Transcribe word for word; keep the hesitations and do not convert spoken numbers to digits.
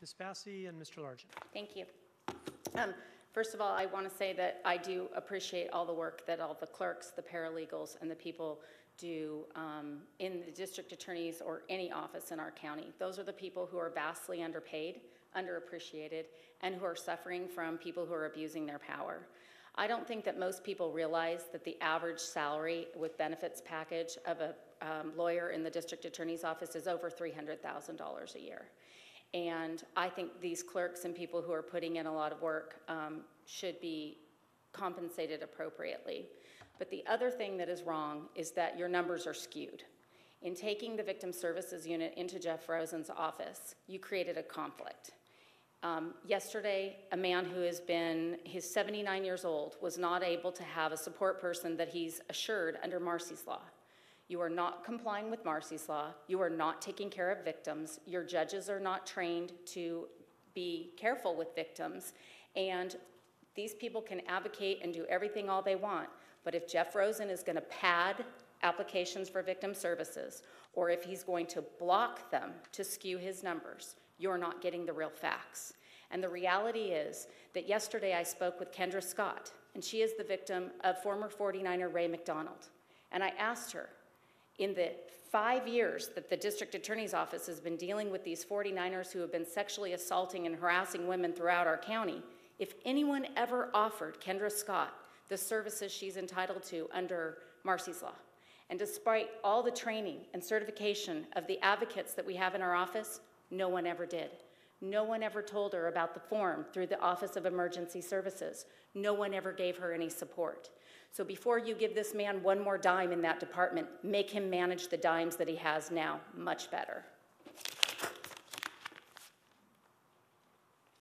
Miz Bassi and Mister Largent. Thank you. Um, first of all, I want to say that I do appreciate all the work that all the clerks, the paralegals, and the people do um, in the district attorney's or any office in our county. Those are the people who are vastly underpaid, underappreciated, and who are suffering from people who are abusing their power. I don't think that most people realize that the average salary with benefits package of a um, lawyer in the district attorney's office is over three hundred thousand dollars a year. And I think these clerks and people who are putting in a lot of work um, should be compensated appropriately. But the other thing that is wrong is that your numbers are skewed. In taking the Victim Services Unit into Jeff Rosen's office, you created a conflict. Um, yesterday, a man who has been, he's seventy-nine years old, was not able to have a support person that he's assured under Marsy's Law. You are not complying with Marsy's Law. You are not taking care of victims. Your judges are not trained to be careful with victims. And these people can advocate and do everything all they want. But if Jeff Rosen is going to pad applications for victim services, or if he's going to block them to skew his numbers, you're not getting the real facts. And the reality is that yesterday I spoke with Kendra Scott, and she is the victim of former forty-niner Ray McDonald. And I asked her, in the five years that the district attorney's office has been dealing with these forty-niners who have been sexually assaulting and harassing women throughout our county, if anyone ever offered Kendra Scott the services she's entitled to under Marsy's Law. And despite all the training and certification of the advocates that we have in our office, no one ever did. No one ever told her about the form through the Office of Emergency Services. No one ever gave her any support. So before you give this man one more dime in that department, make him manage the dimes that he has now much better.